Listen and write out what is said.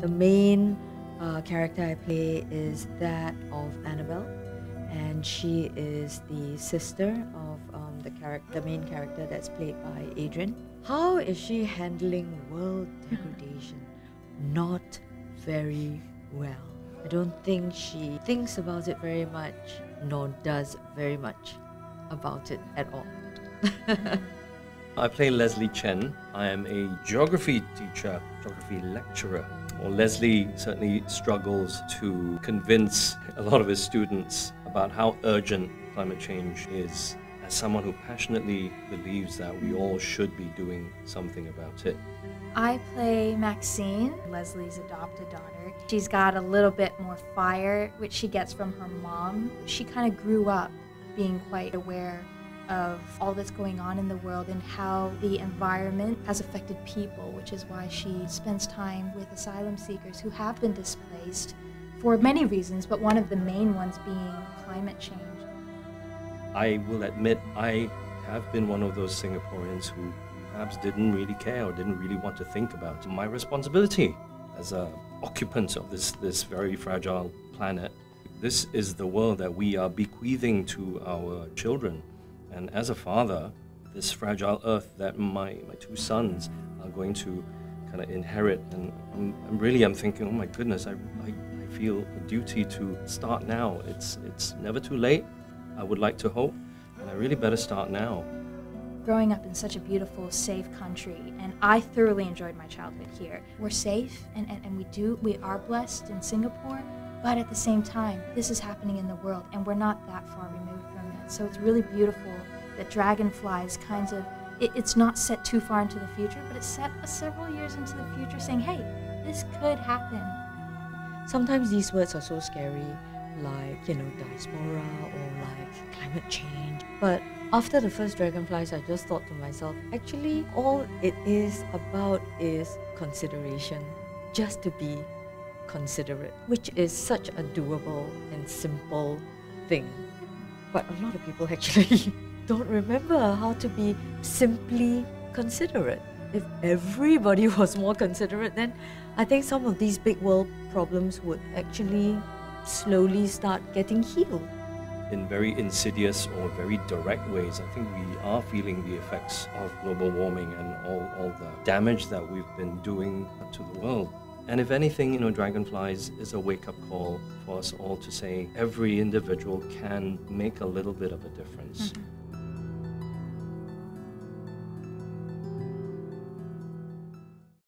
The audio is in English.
The main character I play is that of Annabelle, and she is the sister of the main character that's played by Adrian. How is she handling world degradation? Not very well. I don't think she thinks about it very much, nor does very much about it at all. I play Leslie Chen. I am a geography teacher, geography lecturer. Well, Leslie certainly struggles to convince a lot of his students about how urgent climate change is. As someone who passionately believes that we all should be doing something about it. I play Maxine, Leslie's adopted daughter. She's got a little bit more fire, which she gets from her mom. She kind of grew up being quite aware of all that's going on in the world and how the environment has affected people, which is why she spends time with asylum seekers who have been displaced for many reasons, but one of the main ones being climate change. I will admit I have been one of those Singaporeans who perhaps didn't really care or didn't really want to think about my responsibility as an occupant of this very fragile planet. This is the world that we are bequeathing to our children. And as a father, this fragile earth that my two sons are going to kind of inherit, and I'm thinking, oh my goodness, I feel a duty to start now. It's never too late, I would like to hope, and I really better start now. Growing up in such a beautiful, safe country, and I thoroughly enjoyed my childhood here. We're safe, and we are blessed in Singapore, but at the same time, this is happening in the world, and we're not that far removed from it. So it's really beautiful that Dragonflies kinds of, it's not set too far into the future, but it's set several years into the future saying, hey, this could happen. Sometimes these words are so scary, like, you know, diaspora or like climate change. But after the first Dragonflies, I just thought to myself, actually, all it is about is consideration, just to be considerate, which is such a doable and simple thing. But a lot of people actually don't remember how to be simply considerate. If everybody was more considerate, then I think some of these big world problems would actually slowly start getting healed. In very insidious or very direct ways, I think we are feeling the effects of global warming and all the damage that we've been doing to the world. And if anything, you know, Dragonflies is a wake-up call for us all to say every individual can make a little bit of a difference.